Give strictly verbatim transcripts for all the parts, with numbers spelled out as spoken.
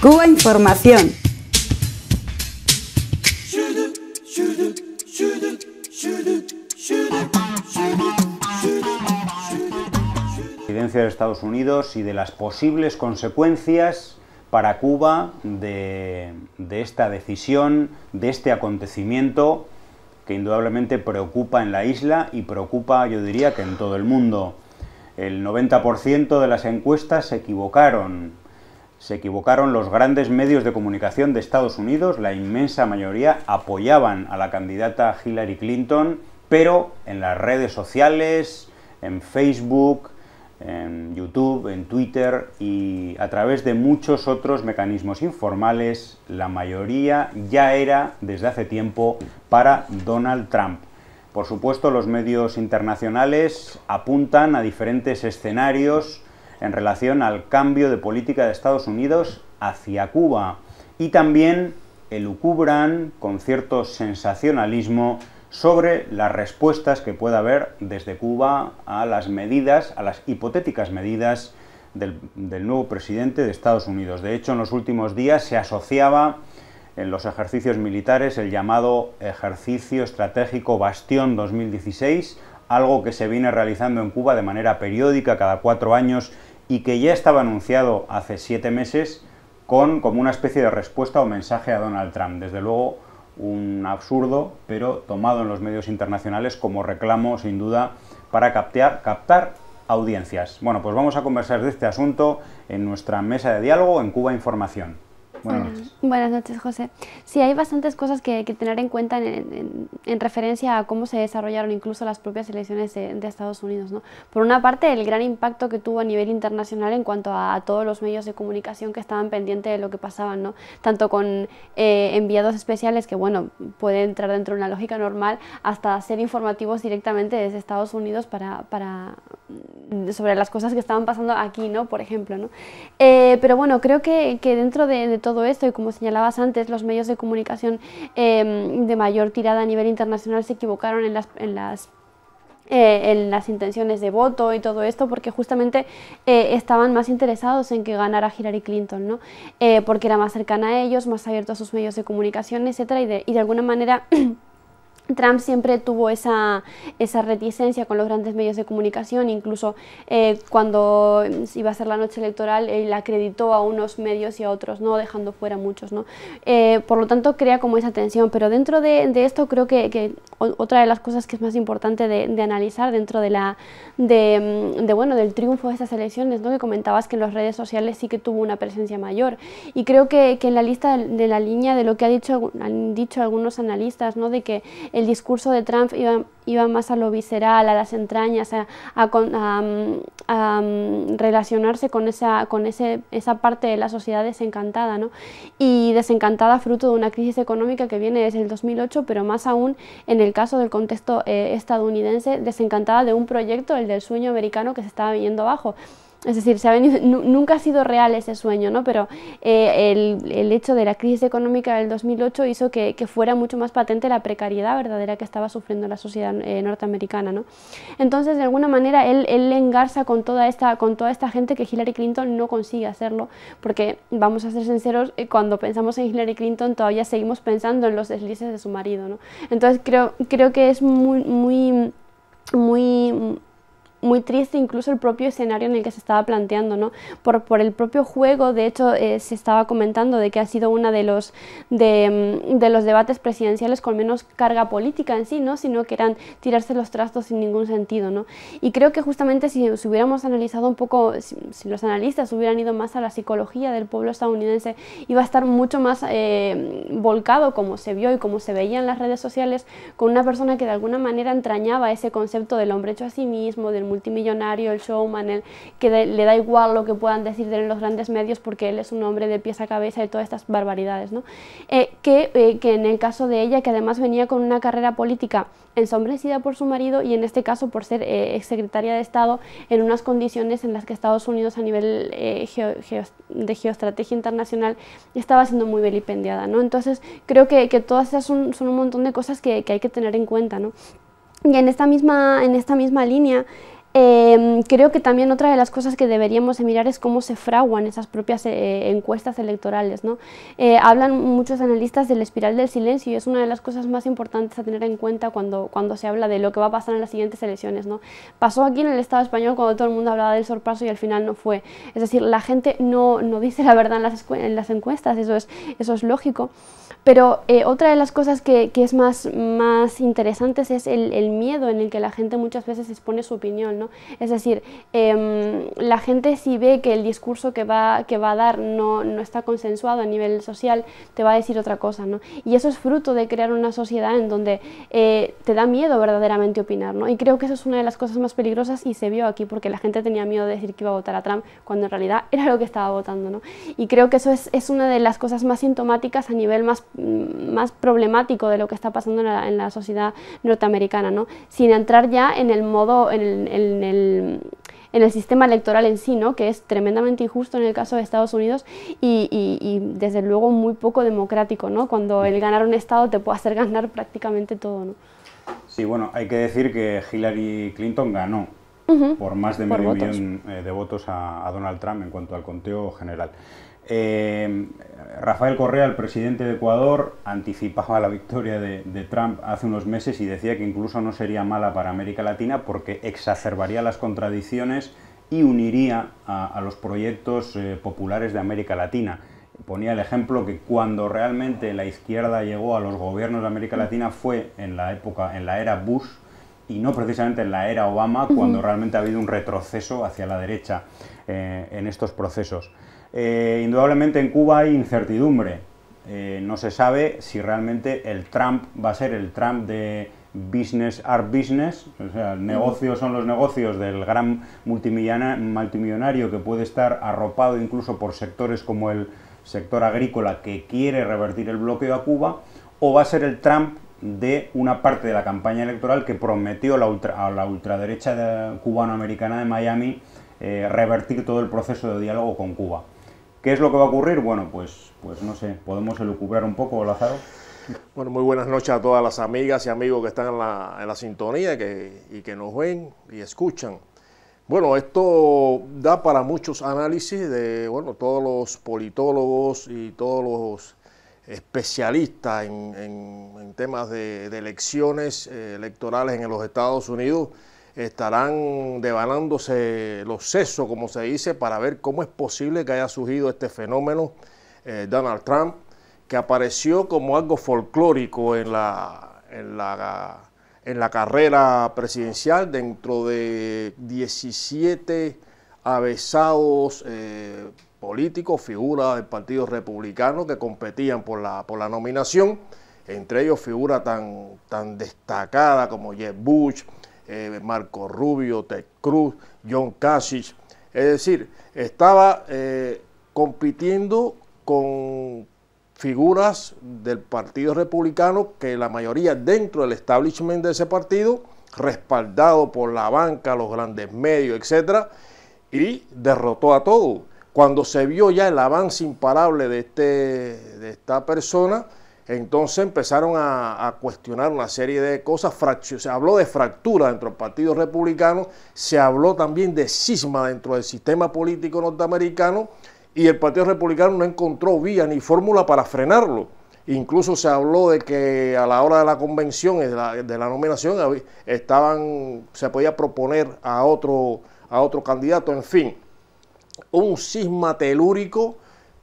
Cuba Información. La presidencia de Estados Unidos y de las posibles consecuencias para Cuba de, de esta decisión, de este acontecimiento que indudablemente preocupa en la isla y preocupa, yo diría, que en todo el mundo. El noventa por ciento de las encuestas se equivocaron. Se equivocaron los grandes medios de comunicación de Estados Unidos, la inmensa mayoría apoyaban a la candidata Hillary Clinton, pero en las redes sociales, en Facebook, en YouTube, en Twitter y a través de muchos otros mecanismos informales, la mayoría ya era desde hace tiempo para Donald Trump. Por supuesto, los medios internacionales apuntan a diferentes escenarios en relación al cambio de política de Estados Unidos hacia Cuba y también elucubran con cierto sensacionalismo sobre las respuestas que pueda haber desde Cuba a las medidas, a las hipotéticas medidas del, del nuevo presidente de Estados Unidos. De hecho, en los últimos días se asociaba en los ejercicios militares el llamado ejercicio estratégico Bastión dos mil dieciséis, algo que se viene realizando en Cuba de manera periódica cada cuatro años y que ya estaba anunciado hace siete meses con como una especie de respuesta o mensaje a Donald Trump. Desde luego un absurdo, pero tomado en los medios internacionales como reclamo sin duda para captar, captar audiencias. Bueno, pues vamos a conversar de este asunto en nuestra mesa de diálogo en Cuba Información. Buenas noches. Buenas noches, José. Sí, hay bastantes cosas que, que tener en cuenta en, en, en referencia a cómo se desarrollaron incluso las propias elecciones de, de Estados Unidos, ¿no? Por una parte, el gran impacto que tuvo a nivel internacional en cuanto a, a todos los medios de comunicación que estaban pendientes de lo que pasaba, ¿no? Tanto con eh, enviados especiales que, bueno, pueden entrar dentro de una lógica normal, hasta hacer informativos directamente desde Estados Unidos para, para, sobre las cosas que estaban pasando aquí, ¿no? Por ejemplo, ¿no? Eh, pero bueno, creo que, que dentro de, de todo todo esto, y como señalabas antes, los medios de comunicación eh, de mayor tirada a nivel internacional se equivocaron en las, en las Eh, en las intenciones de voto y todo esto, porque justamente eh, estaban más interesados en que ganara Hillary Clinton, ¿no? Eh, porque era más cercana a ellos, más abierto a sus medios de comunicación, etcétera, y de, y de alguna manera Trump siempre tuvo esa, esa reticencia con los grandes medios de comunicación, incluso eh, cuando iba a ser la noche electoral, él acreditó a unos medios y a otros, no, dejando fuera a muchos, ¿no? Eh, por lo tanto, crea como esa tensión, pero dentro de, de esto creo que, que otra de las cosas que es más importante de, de analizar dentro de la, de, de, bueno, del triunfo de estas elecciones, ¿no? Que comentabas que en las redes sociales sí que tuvo una presencia mayor, y creo que, que en la lista de, de la línea de lo que ha dicho, han dicho algunos analistas, ¿no? De que el discurso de Trump iba, iba más a lo visceral, a las entrañas, a, a, a, a relacionarse con, esa, con ese, esa parte de la sociedad desencantada, ¿no? Y desencantada fruto de una crisis económica que viene desde el dos mil ocho, pero más aún en el caso del contexto eh, estadounidense, desencantada de un proyecto, el del sueño americano, que se estaba viniendo abajo. Es decir, se ha venido, nunca ha sido real ese sueño, ¿no? Pero eh, el, el hecho de la crisis económica del dos mil ocho hizo que, que fuera mucho más patente la precariedad verdadera que estaba sufriendo la sociedad eh, norteamericana, ¿no? Entonces, de alguna manera, él, él engarza con toda, esta, con toda esta gente que Hillary Clinton no consigue hacerlo, porque, vamos a ser sinceros, cuando pensamos en Hillary Clinton todavía seguimos pensando en los deslices de su marido, ¿no? Entonces, creo, creo que es muy... muy, muy muy triste incluso el propio escenario en el que se estaba planteando, ¿no? Por, por el propio juego, de hecho, eh, se estaba comentando de que ha sido uno de los, de, de los debates presidenciales con menos carga política en sí, ¿no? Sino que eran tirarse los trastos sin ningún sentido, ¿no? Y creo que justamente si, si hubiéramos analizado un poco, si, si los analistas hubieran ido más a la psicología del pueblo estadounidense, iba a estar mucho más eh, volcado, como se vio y como se veía en las redes sociales, con una persona que de alguna manera entrañaba ese concepto del hombre hecho a sí mismo, del multimillonario, el showman, el que de, le da igual lo que puedan decir de los grandes medios porque él es un hombre de pies a cabeza y todas estas barbaridades, ¿no? Eh, que, eh, que en el caso de ella, que además venía con una carrera política ensombrecida por su marido y en este caso por ser eh, exsecretaria de Estado en unas condiciones en las que Estados Unidos a nivel eh, geo, geo, de geoestrategia internacional estaba siendo muy vilipendiada, ¿no? Entonces creo que, que todas esas son, son un montón de cosas que, que hay que tener en cuenta, ¿no? Y en esta misma, en esta misma línea, Eh, creo que también otra de las cosas que deberíamos mirar es cómo se fraguan esas propias eh, encuestas electorales, ¿no? Eh, hablan muchos analistas de la espiral del silencio y es una de las cosas más importantes a tener en cuenta cuando, cuando se habla de lo que va a pasar en las siguientes elecciones, ¿no? Pasó aquí en el Estado español cuando todo el mundo hablaba del sorpaso y al final no fue. Es decir, la gente no, no dice la verdad en las, en las encuestas, eso es, eso es lógico. Pero eh, otra de las cosas que, que es más, más interesante es el, el miedo en el que la gente muchas veces expone su opinión, ¿no? Es decir, eh, la gente si ve que el discurso que va, que va a dar no, no está consensuado a nivel social, te va a decir otra cosa, ¿no? Y eso es fruto de crear una sociedad en donde eh, te da miedo verdaderamente opinar, ¿no? Y creo que eso es una de las cosas más peligrosas y se vio aquí porque la gente tenía miedo de decir que iba a votar a Trump cuando en realidad era lo que estaba votando, ¿no? Y creo que eso es, es una de las cosas más sintomáticas a nivel más más problemático de lo que está pasando en la, en la sociedad norteamericana, ¿no? Sin entrar ya en el modo, en el, en el, en el sistema electoral en sí, ¿no? Que es tremendamente injusto en el caso de Estados Unidos y, y, y desde luego muy poco democrático, ¿no? Cuando el ganar un estado te puede hacer ganar prácticamente todo, ¿no? Sí, bueno, hay que decir que Hillary Clinton ganó uh-huh. por más de medio millón de votos a, a Donald Trump en cuanto al conteo general. Eh, Rafael Correa, el presidente de Ecuador, anticipaba la victoria de, de Trump hace unos meses y decía que incluso no sería mala para América Latina porque exacerbaría las contradicciones y uniría a, a los proyectos eh, populares de América Latina. Ponía el ejemplo que cuando realmente la izquierda llegó a los gobiernos de América Latina fue en la época, en la era Bush y no precisamente en la era Obama, uh-huh. cuando realmente ha habido un retroceso hacia la derecha eh, en estos procesos. Eh, indudablemente en Cuba hay incertidumbre, eh, no se sabe si realmente el Trump va a ser el Trump de business are business, o sea, negocios son los negocios del gran multimillonario que puede estar arropado incluso por sectores como el sector agrícola que quiere revertir el bloqueo a Cuba, o va a ser el Trump de una parte de la campaña electoral que prometió la ultra, a la ultraderecha cubanoamericana de Miami eh, revertir todo el proceso de diálogo con Cuba. ¿Qué es lo que va a ocurrir? Bueno, pues, pues no sé, ¿podemos elucubrar un poco, Lázaro? Bueno, muy buenas noches a todas las amigas y amigos que están en la, en la sintonía que, y que nos ven y escuchan. Bueno, esto da para muchos análisis de bueno, todos los politólogos y todos los especialistas en, en, en temas de, de elecciones eh, electorales en los Estados Unidos. Estarán devanándose los sesos, como se dice, para ver cómo es posible que haya surgido este fenómeno eh, Donald Trump, que apareció como algo folclórico en la, en la, en la carrera presidencial dentro de diecisiete avesados eh, políticos, figuras del Partido Republicano que competían por la, por la nominación, entre ellos figuras tan, tan destacadas como Jeb Bush, Eh, Marco Rubio, Ted Cruz, John Kasich, es decir, estaba eh, compitiendo con figuras del Partido Republicano que la mayoría dentro del establishment de ese partido, respaldado por la banca, los grandes medios, etcétera, y derrotó a todos. Cuando se vio ya el avance imparable de, este, de esta persona, entonces empezaron a, a cuestionar una serie de cosas, se habló de fractura dentro del Partido Republicano, se habló también de cisma dentro del sistema político norteamericano y el Partido Republicano no encontró vía ni fórmula para frenarlo. Incluso se habló de que a la hora de la convención, de la, de la nominación, estaban, se podía proponer a otro, a otro candidato, en fin, un cisma telúrico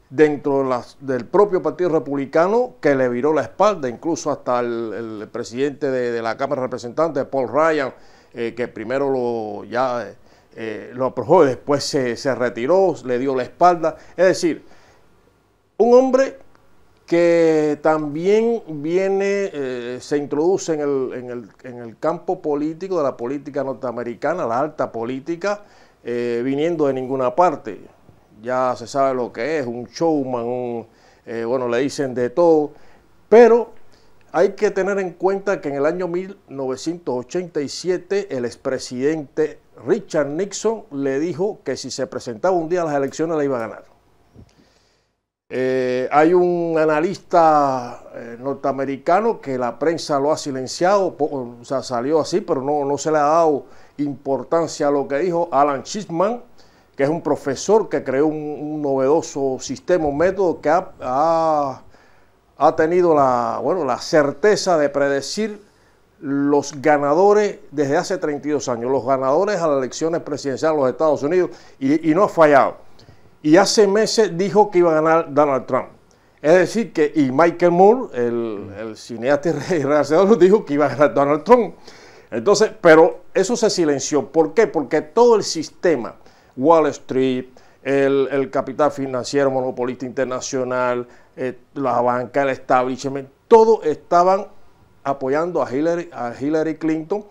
dentro de las, del propio Partido Republicano que le viró la espalda, incluso hasta el, el presidente de, de la Cámara de Representantes, Paul Ryan, eh, que primero lo, ya, eh, lo aprobó y después se, se retiró, le dio la espalda. Es decir, un hombre que también viene, eh, se introduce en el, en, el, en el campo político de la política norteamericana, la alta política, eh, viniendo de ninguna parte. Ya se sabe lo que es, un showman, un, eh, bueno, le dicen de todo, pero hay que tener en cuenta que en el año mil novecientos ochenta y siete el expresidente Richard Nixon le dijo que si se presentaba un día a las elecciones la iba a ganar. Eh, Eh, hay un analista eh, norteamericano que la prensa lo ha silenciado, o sea, salió así, pero no, no se le ha dado importancia a lo que dijo, Alan Chipman, que es un profesor que creó un, un novedoso sistema, un método que ha, ha, ha tenido la, bueno, la certeza de predecir los ganadores desde hace treinta y dos años, los ganadores a las elecciones presidenciales de los Estados Unidos, y, y no ha fallado. Y hace meses dijo que iba a ganar Donald Trump. Es decir que, y Michael Moore, el, el cineasta y realizador, dijo que iba a ganar Donald Trump. Entonces, pero eso se silenció. ¿Por qué? Porque todo el sistema, Wall Street, el, el capital financiero monopolista internacional, eh, la banca, el establishment, todos estaban apoyando a Hillary, a Hillary Clinton,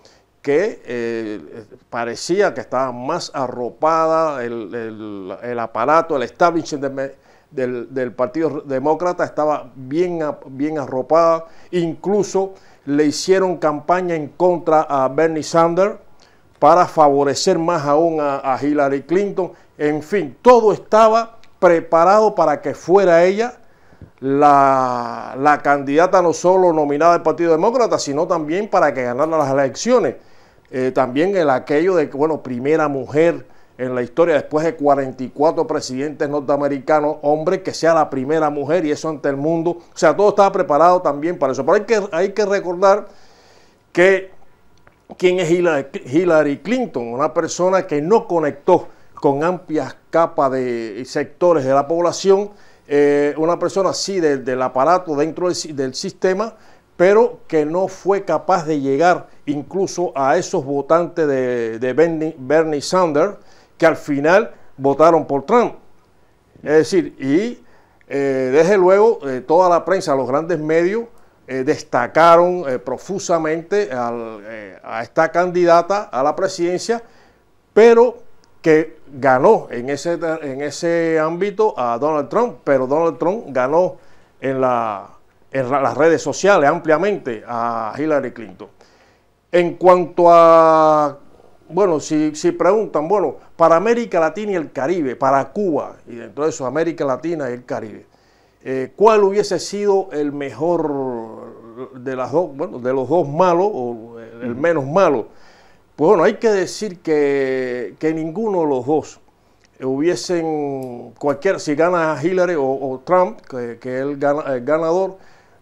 que eh, parecía que estaba más arropada, el, el, el aparato, el establishment de, del, del Partido Demócrata estaba bien, bien arropada. Incluso le hicieron campaña en contra a Bernie Sanders para favorecer más aún a, a Hillary Clinton. En fin, todo estaba preparado para que fuera ella la, la candidata no solo nominada del Partido Demócrata, sino también para que ganara las elecciones. Eh, también el aquello de que, bueno, primera mujer en la historia, después de cuarenta y cuatro presidentes norteamericanos, hombre, que sea la primera mujer, y eso ante el mundo. O sea, todo estaba preparado también para eso. Pero hay que, hay que recordar que quién es Hillary Clinton, una persona que no conectó con amplias capas de sectores de la población, eh, una persona sí de, del aparato dentro del, del sistema, pero que no fue capaz de llegar incluso a esos votantes de, de Bernie, Bernie Sanders, que al final votaron por Trump. Es decir, y eh, desde luego eh, toda la prensa, los grandes medios, eh, destacaron eh, profusamente al, eh, a esta candidata a la presidencia, pero que ganó en ese, en ese ámbito a Donald Trump, pero Donald Trump ganó en la... en las redes sociales ampliamente a Hillary Clinton. En cuanto a, bueno, si, si preguntan, bueno, para América Latina y el Caribe, para Cuba, y dentro de eso América Latina y el Caribe, eh, ¿cuál hubiese sido el mejor de las dos, bueno, de los dos malos, o el menos malo? Pues bueno, hay que decir que, que ninguno de los dos hubiesen, cualquier, si gana Hillary o, o Trump, que, que es el, gana, el ganador,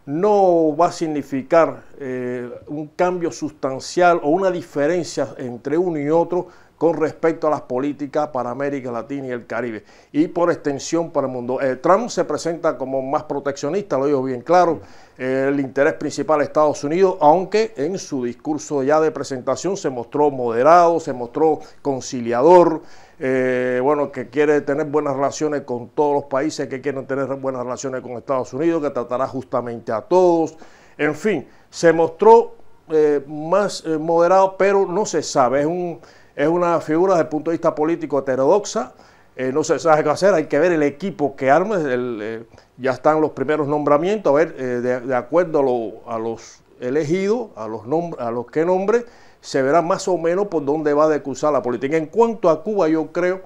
no va a significar eh, un cambio sustancial o una diferencia entre uno y otro con respecto a las políticas para América Latina y el Caribe, y por extensión para el mundo. Eh, Trump se presenta como más proteccionista, lo digo bien claro, eh, el interés principal de Estados Unidos, aunque en su discurso ya de presentación se mostró moderado, se mostró conciliador, eh, bueno, que quiere tener buenas relaciones con todos los países que quieren tener buenas relaciones con Estados Unidos, que tratará justamente a todos, en fin, se mostró eh, más eh, moderado, pero no se sabe, es un... es una figura desde el punto de vista político heterodoxa, eh, no se sabe qué hacer, hay que ver el equipo que arme, el, eh, ya están los primeros nombramientos, a ver, eh, de, de acuerdo a, lo, a los elegidos, a los, a los que nombre, se verá más o menos por dónde va a decursar la política. En cuanto a Cuba, yo creo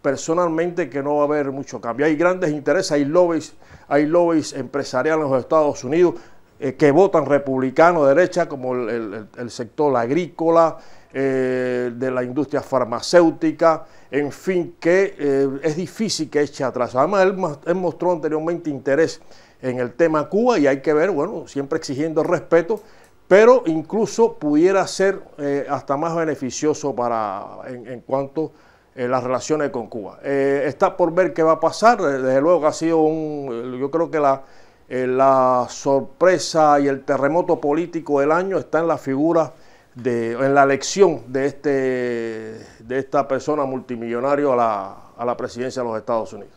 personalmente que no va a haber mucho cambio, hay grandes intereses, hay lobbies, hay lobbies empresariales en los Estados Unidos, eh, que votan republicano, derecha, como el, el, el sector agrícola, Eh, de la industria farmacéutica, en fin, que eh, es difícil que eche atrás. Además, él, él mostró anteriormente interés en el tema Cuba y hay que ver, bueno, siempre exigiendo respeto, pero incluso pudiera ser eh, hasta más beneficioso para en, en cuanto a eh, las relaciones con Cuba. Eh, está por ver qué va a pasar, desde luego que ha sido un, yo creo que la, eh, la sorpresa y el terremoto político del año está en la figura De, en la elección de, este, de esta persona multimillonario a la, a la presidencia de los Estados Unidos.